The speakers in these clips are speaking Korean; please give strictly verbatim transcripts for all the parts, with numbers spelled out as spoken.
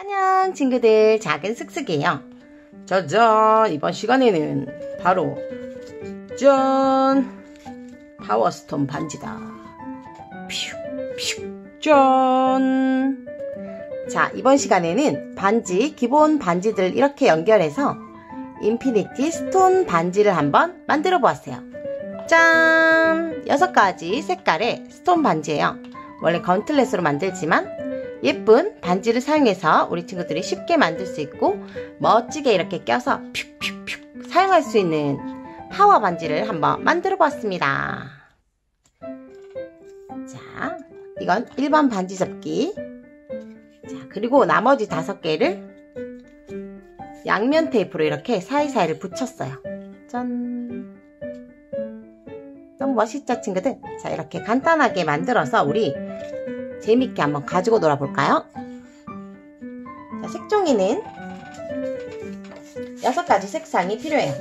안녕 친구들, 작은 슥슥이에요. 짜잔! 이번 시간에는 바로 짠! 파워스톤 반지다. 퓨! 퓨! 짠! 자, 이번 시간에는 반지, 기본 반지들 이렇게 연결해서 인피니티 스톤 반지를 한번 만들어 보았어요. 짠! 여섯 가지 색깔의 스톤 반지예요. 원래 건틀렛으로 만들지만 예쁜 반지를 사용해서 우리 친구들이 쉽게 만들 수 있고 멋지게 이렇게 껴서 퓨퓨퓨 사용할 수 있는 파워 반지를 한번 만들어 봤습니다. 자, 이건 일반 반지 접기. 자, 그리고 나머지 다섯 개를 양면 테이프로 이렇게 사이사이를 붙였어요. 짠! 너무 멋있죠, 친구들? 자, 이렇게 간단하게 만들어서 우리 재밌게 한번 가지고 놀아볼까요? 자, 색종이는 여섯 가지 색상이 필요해요.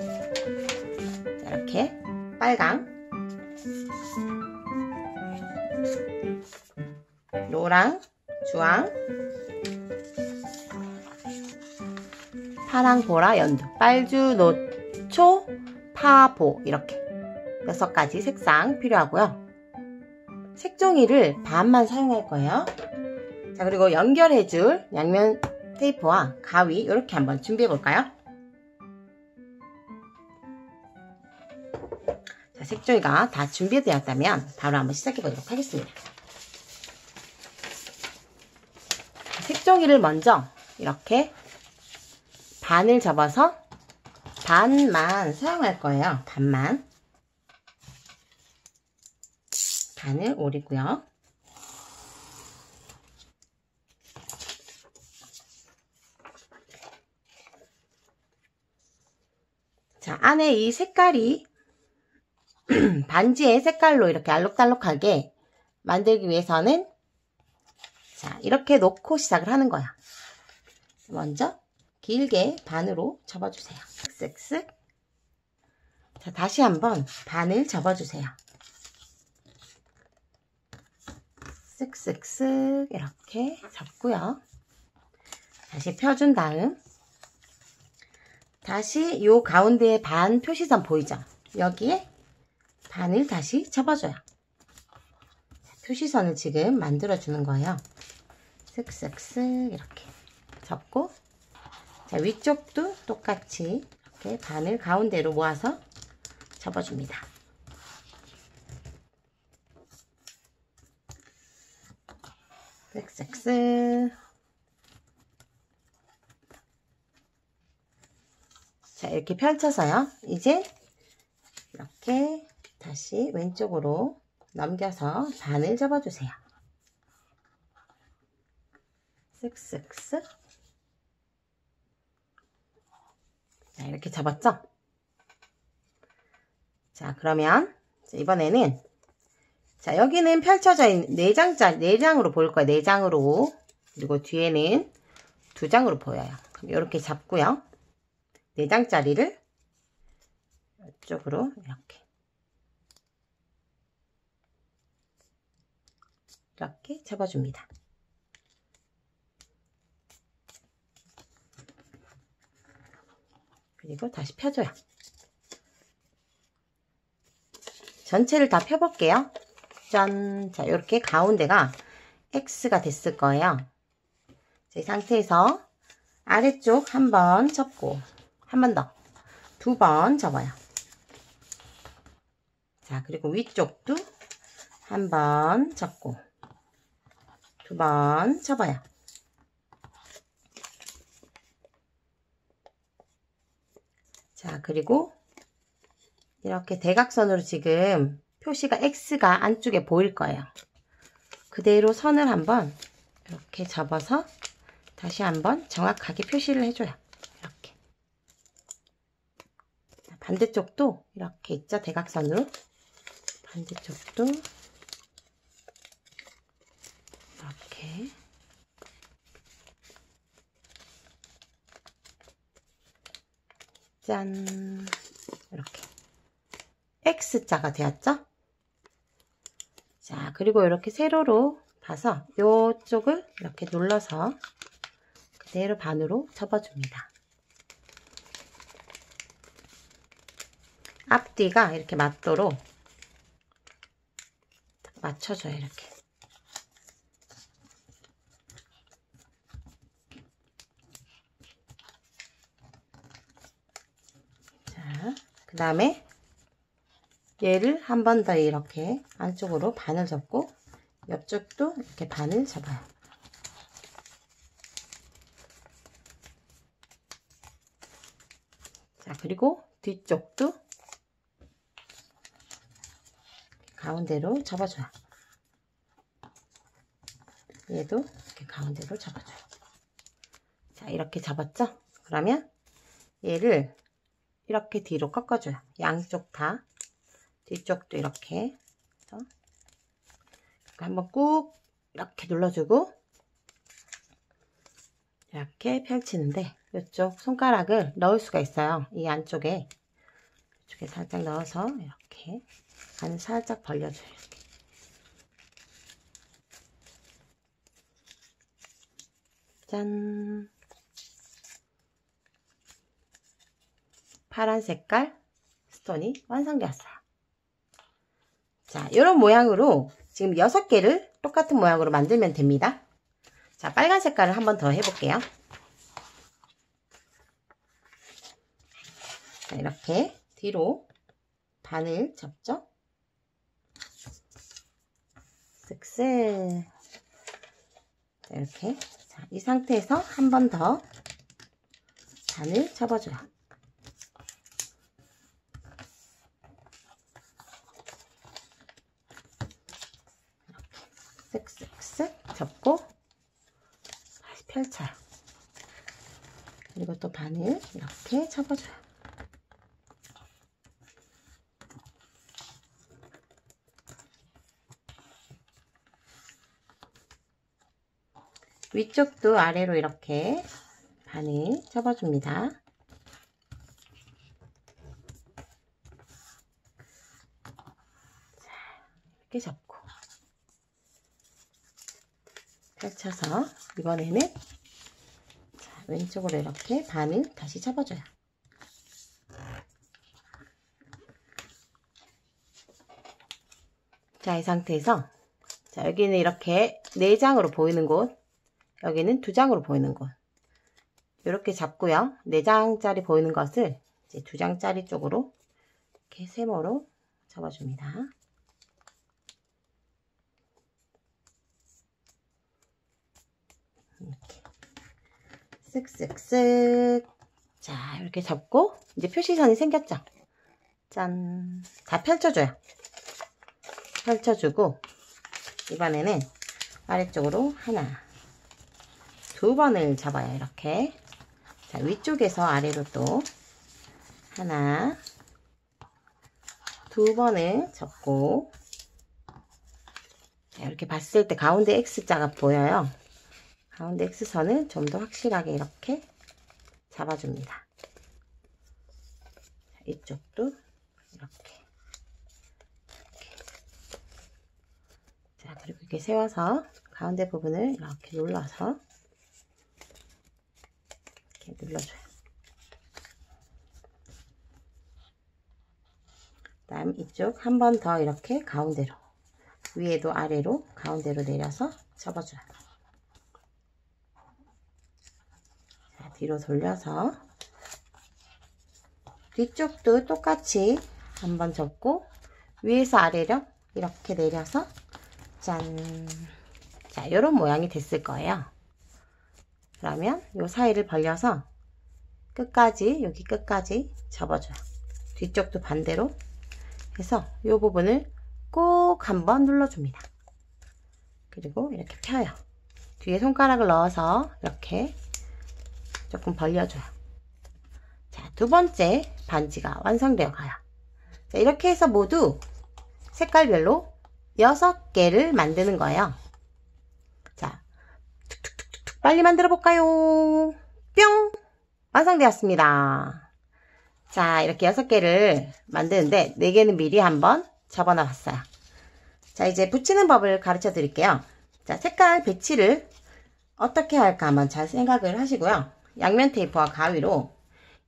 자, 이렇게 빨강, 노랑, 주황, 파랑, 보라, 연두, 빨주, 노초, 파, 보 이렇게 여섯 가지 색상 필요하고요. 색종이를 반만 사용할 거예요. 자, 그리고 연결해줄 양면 테이프와 가위 이렇게 한번 준비해 볼까요? 자, 색종이가 다 준비되었다면 바로 한번 시작해 보도록 하겠습니다. 색종이를 먼저 이렇게 반을 접어서 반만 사용할 거예요. 반만. 반을 오리고요. 자, 안에 이 색깔이 반지의 색깔로 이렇게 알록달록하게 만들기 위해서는 자, 이렇게 놓고 시작을 하는 거야. 먼저 길게 반으로 접어주세요. 쓱쓱. 자, 다시 한번 반을 접어주세요. 쓱쓱쓱 이렇게 접고요. 다시 펴준 다음 다시 요 가운데에 반 표시선 보이죠? 여기에 반을 다시 접어줘요. 표시선을 지금 만들어주는 거예요. 쓱쓱쓱 이렇게 접고, 자, 위쪽도 똑같이 이렇게 반을 가운데로 모아서 접어줍니다. 쓱쓱쓱. 자, 이렇게 펼쳐서요. 이제 이렇게 다시 왼쪽으로 넘겨서 반을 접어주세요. 쓱쓱쓱. 자, 이렇게 접었죠? 자, 그러면 이번에는 자, 여기는 펼쳐져 있는 네 장짜리, 네 장으로 보일 거예요. 네 장으로. 그리고 뒤에는 두 장으로 보여요. 그럼 이렇게 잡고요. 네 장짜리를 이쪽으로 이렇게. 이렇게 잡아줍니다. 그리고 다시 펴줘요. 전체를 다 펴볼게요. 짠! 자, 이렇게 가운데가 X가 됐을 거예요. 자, 이 상태에서 아래쪽 한 번 접고, 한 번 더, 두 번 접어요. 자, 그리고 위쪽도 한 번 접고, 두 번 접어요. 자, 그리고 이렇게 대각선으로 지금 표시가 X가 안쪽에 보일 거예요. 그대로 선을 한번 이렇게 접어서 다시 한번 정확하게 표시를 해줘요. 이렇게. 반대쪽도 이렇게 있죠? 대각선으로. 반대쪽도 이렇게. 짠! 이렇게. X자가 되었죠? 자, 그리고 이렇게 세로로 봐서 이쪽을 이렇게 눌러서 그대로 반으로 접어줍니다. 앞뒤가 이렇게 맞도록 맞춰줘요. 이렇게 그 다음에 얘를 한 번 더 이렇게 안쪽으로 반을 접고 옆쪽도 이렇게 반을 접어요. 자, 그리고 뒤쪽도 가운데로 접어줘요. 얘도 이렇게 가운데로 접어줘요. 자, 이렇게 접었죠? 그러면 얘를 이렇게 뒤로 꺾어줘요. 양쪽 다. 뒤쪽도 이렇게 해서 한번 꾹 이렇게 눌러주고 이렇게 펼치는데 이쪽 손가락을 넣을 수가 있어요. 이 안쪽에 이쪽에 살짝 넣어서 이렇게 안을 살짝 벌려줘요. 이렇게. 짠! 파란 색깔 스톤이 완성되었어요. 자, 이런 모양으로 지금 여섯 개를 똑같은 모양으로 만들면 됩니다. 자, 빨간 색깔을 한번 더 해볼게요. 자, 이렇게 뒤로 반을 접죠. 쓱쓱. 자, 이렇게. 자, 이 상태에서 한 번 더 반을 접어줘요. 쓱쓱쓱 접고 다시 펼쳐요. 그리고 또 반을 이렇게 접어줘요. 위쪽도 아래로 이렇게 반을 접어줍니다. 자, 이렇게 접고 펼쳐서 이번에는 자, 왼쪽으로 이렇게 반을 다시 접어줘요. 자, 이 상태에서 자, 여기는 이렇게 네 장으로 보이는 곳, 여기는 두 장으로 보이는 곳 이렇게 잡고요. 네 장짜리 보이는 것을 이제 두 장짜리 쪽으로 이렇게 세모로 접어줍니다. 이렇게 쓱쓱쓱. 자, 이렇게 접고 이제 표시선이 생겼죠. 짠. 다 펼쳐줘요. 펼쳐주고 이번에는 아래쪽으로 하나 두 번을 잡아요. 이렇게. 자, 위쪽에서 아래로 또 하나 두 번을 접고. 자, 이렇게 봤을 때 가운데 X자가 보여요. 가운데 X선을 좀 더 확실하게 이렇게 잡아줍니다. 이쪽도 이렇게. 이렇게. 자, 그리고 이렇게 세워서 가운데 부분을 이렇게 눌러서 이렇게 눌러줘요. 그다음 이쪽 한 번 더 이렇게 가운데로, 위에도 아래로 가운데로 내려서 접어줘요. 뒤로 돌려서 뒤쪽도 똑같이 한번 접고 위에서 아래로 이렇게 내려서 짠. 자, 이런 모양이 됐을 거예요. 그러면 이 사이를 벌려서 끝까지, 여기 끝까지 접어줘요. 뒤쪽도 반대로 해서 이 부분을 꼭 한번 눌러줍니다. 그리고 이렇게 펴요. 뒤에 손가락을 넣어서 이렇게 조금 벌려줘요. 자, 두 번째 반지가 완성되어 가요. 자, 이렇게 해서 모두 색깔별로 여섯 개를 만드는 거예요. 자, 툭툭툭툭 빨리 만들어 볼까요? 뿅! 완성되었습니다. 자, 이렇게 여섯 개를 만드는데 네 개는 미리 한번 접어놔 봤어요. 자, 이제 붙이는 법을 가르쳐 드릴게요. 자, 색깔 배치를 어떻게 할까만 잘 생각을 하시고요. 양면 테이프와 가위로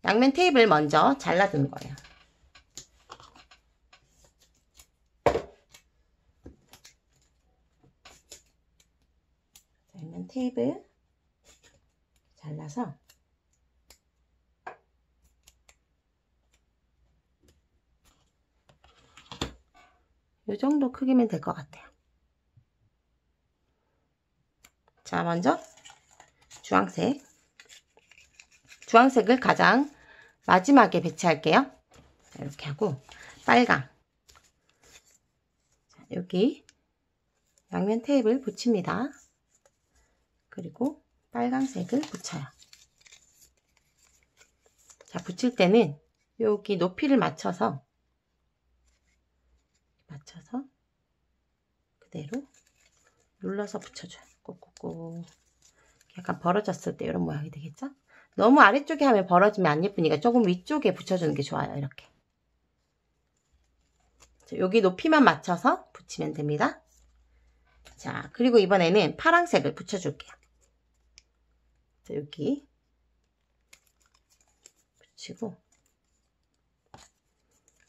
양면 테이프를 먼저 잘라주는 거예요. 양면 테이프 잘라서 이 정도 크기면 될 것 같아요. 자, 먼저 주황색 주황색을 가장 마지막에 배치할게요. 자, 이렇게 하고 빨강, 자, 여기 양면 테이프를 붙입니다. 그리고 빨강색을 붙여요. 자, 붙일 때는 여기 높이를 맞춰서 맞춰서 그대로 눌러서 붙여줘요. 꼭꼭꼭. 약간 벌어졌을 때 이런 모양이 되겠죠? 너무 아래쪽에 하면 벌어지면 안 예쁘니까 조금 위쪽에 붙여주는 게 좋아요. 이렇게. 자, 여기 높이만 맞춰서 붙이면 됩니다. 자, 그리고 이번에는 파란색을 붙여줄게요. 자, 여기 붙이고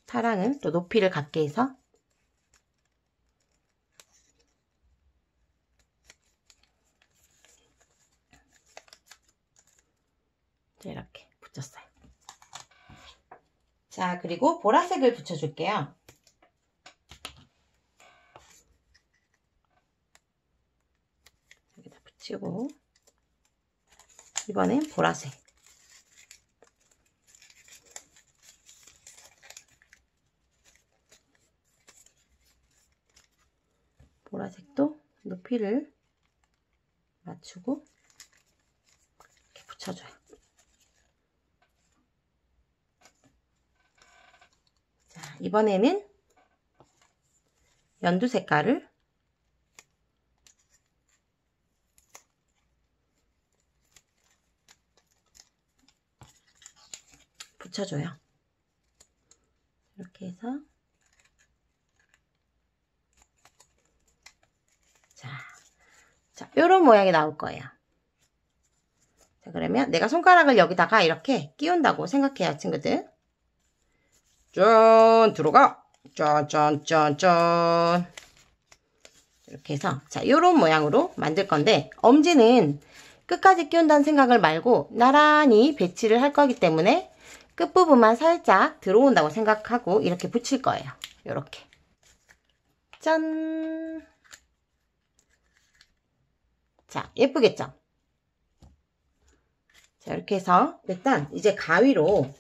파랑은 또 높이를 갖게 해서 이렇게 붙였어요. 자, 그리고 보라색을 붙여줄게요. 여기다 붙이고 이번엔 보라색. 보라색도 높이를 맞추고 이렇게 붙여줘요. 이번에는 연두 색깔을 붙여줘요. 이렇게 해서 자, 자, 이런 모양이 나올 거예요. 자, 그러면 내가 손가락을 여기다가 이렇게 끼운다고 생각해요, 친구들. 짠! 들어가! 짠, 짠, 짠, 짠! 이렇게 해서, 자, 요런 모양으로 만들 건데, 엄지는 끝까지 끼운다는 생각을 말고, 나란히 배치를 할 거기 때문에, 끝부분만 살짝 들어온다고 생각하고, 이렇게 붙일 거예요. 요렇게. 짠! 자, 예쁘겠죠? 자, 이렇게 해서, 일단, 이제 가위로,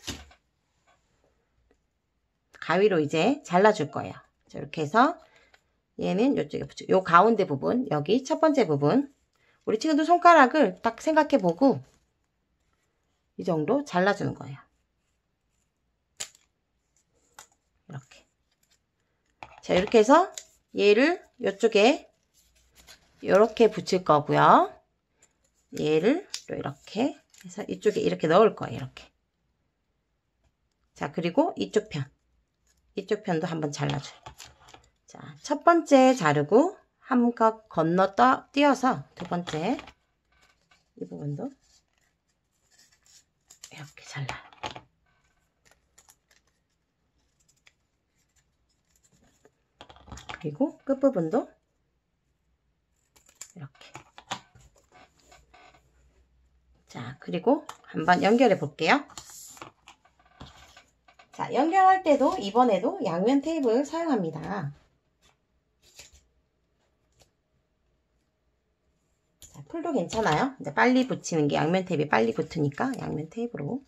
가위로 이제 잘라줄 거예요. 자, 이렇게 해서 얘는 이쪽에 붙이고 요 가운데 부분, 여기 첫 번째 부분 우리 친구도 손가락을 딱 생각해보고 이 정도 잘라주는 거예요. 이렇게. 자, 이렇게 해서 얘를 이쪽에 이렇게 붙일 거고요. 얘를 또 이렇게 해서 이쪽에 이렇게 넣을 거예요. 이렇게. 자, 그리고 이쪽 편. 이쪽 편도 한번 잘라줘요. 자, 첫 번째 자르고 한 컷 건너 떠, 띄어서 두 번째 이 부분도 이렇게 잘라요. 그리고 끝부분도 이렇게. 자, 그리고 한번 연결해 볼게요. 자, 연결할 때도 이번에도 양면 테이프를 사용합니다. 자, 풀도 괜찮아요. 이제 빨리 붙이는 게 양면 테이프에 빨리 붙으니까 양면 테이프로.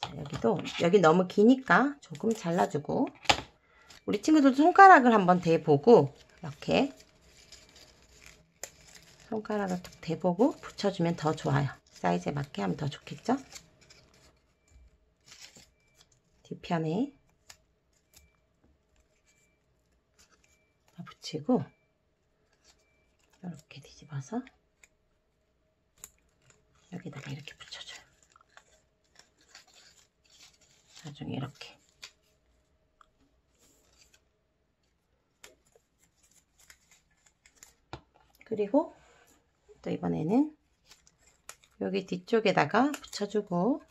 자, 여기도 여기 너무 기니까 조금 잘라주고 우리 친구들도 손가락을 한번 대보고 이렇게 손가락을 딱 대보고 붙여주면 더 좋아요. 사이즈에 맞게 하면 더 좋겠죠? 뒷편에 다 붙이고 이렇게 뒤집어서 여기다가 이렇게 붙여줘요. 나중에 이렇게 그리고 또 이번에는 여기 뒤쪽에다가 붙여주고,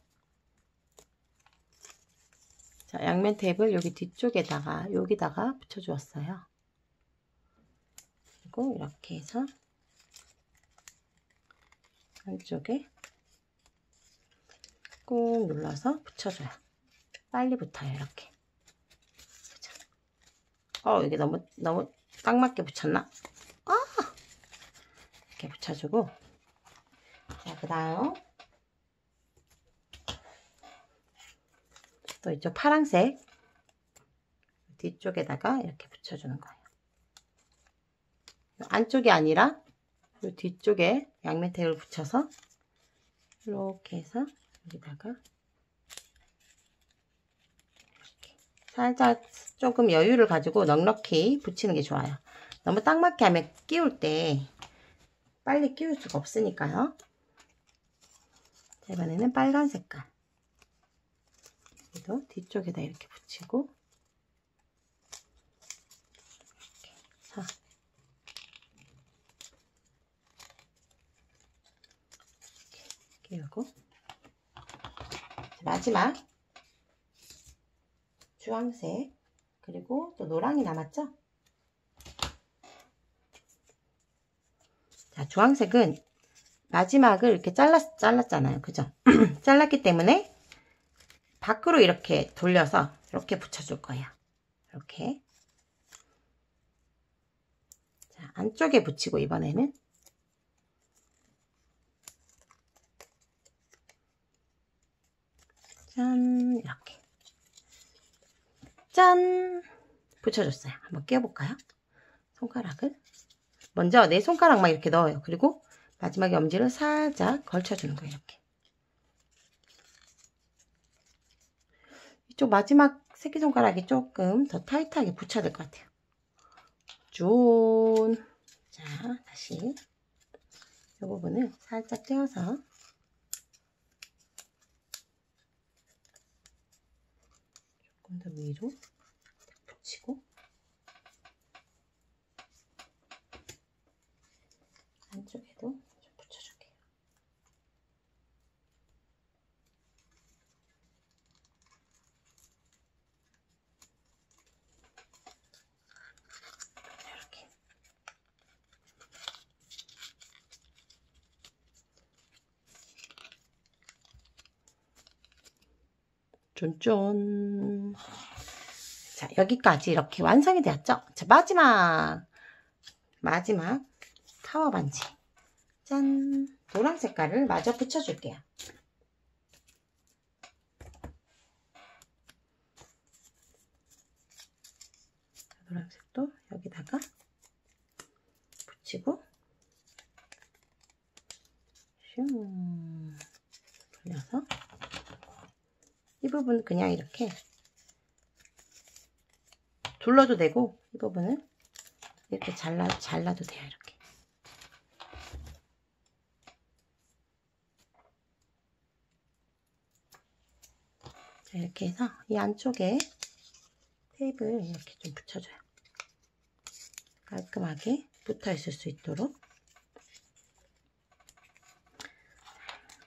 자, 양면 탭을 여기 뒤쪽에다가, 여기다가 붙여주었어요. 그리고 이렇게 해서 한쪽에 꾹 눌러서 붙여줘요. 빨리 붙어요, 이렇게. 그죠? 어, 이게 너무, 너무 딱 맞게 붙였나? 아! 이렇게 붙여주고, 자, 그 다음. 또 이쪽 파란색 뒤쪽에다가 이렇게 붙여주는 거예요. 안쪽이 아니라 이 뒤쪽에 양면 탭을 붙여서 이렇게 해서 여기다가 이렇게 살짝 조금 여유를 가지고 넉넉히 붙이는 게 좋아요. 너무 딱 맞게 하면 끼울 때 빨리 끼울 수가 없으니까요. 이번에는 빨간 색깔 여기도 뒤쪽에다 이렇게 붙이고, 이렇게 해서 이렇게 끼우고, 마지막 주황색 그리고 또 노랑이 남았죠? 자, 주황색은 마지막을 이렇게 잘랐, 잘랐잖아요, 그죠? 잘랐기 때문에 밖으로 이렇게 돌려서 이렇게 붙여줄 거예요. 이렇게. 자, 안쪽에 붙이고, 이번에는 짠, 이렇게 짠 붙여줬어요. 한번 끼워볼까요? 손가락을 먼저 내 손가락만 이렇게 넣어요. 그리고 마지막에 엄지를 살짝 걸쳐주는 거예요. 이렇게. 저 마지막 새끼손가락이 조금 더 타이트하게 붙여야 될 것 같아요. 쭉. 자, 다시 이 부분을 살짝 떼어서 조금 더 위로 붙이고, 안쪽에도 좀 붙여줄게요. 쫀쫀. 자, 여기까지 이렇게 완성이 되었죠? 자, 마지막 마지막 타워 반지. 짠, 노란 색깔을 마저 붙여줄게요. 노란색도 여기다가 붙이고, 슝 돌려서. 이 부분 그냥 이렇게 둘러도 되고, 이 부분은 이렇게 잘라, 잘라도 돼요. 이렇게. 자, 이렇게 해서 이 안쪽에 테이프를 이렇게 좀 붙여줘요. 깔끔하게 붙어 있을 수 있도록.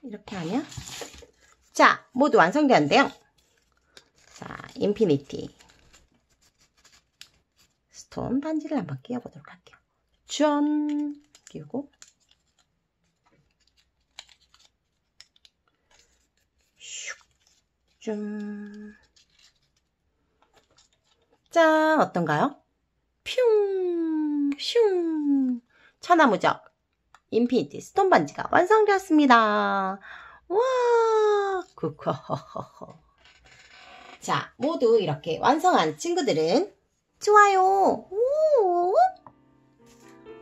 이렇게 하면, 자, 모두 완성되었는데요. 자, 인피니티 스톤 반지를 한번 끼워보도록 할게요. 짠! 끼우고, 슉! 짠! 짠! 어떤가요? 퓨웅! 슝! 천하무적 인피니티 스톤 반지가 완성되었습니다. 와, 쿠쿠. 자, 모두 이렇게 완성한 친구들은 좋아요, 오,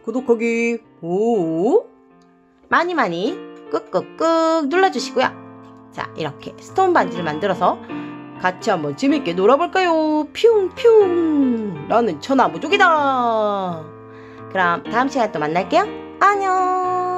구독하기, 오, 많이 많이 꾹꾹꾹 눌러주시고요. 자, 이렇게 스톤 반지를 만들어서 같이 한번 재밌게 놀아볼까요? 퓨웅퓨웅. 나는 천하무적이다. 그럼 다음 시간에 또 만날게요. 안녕.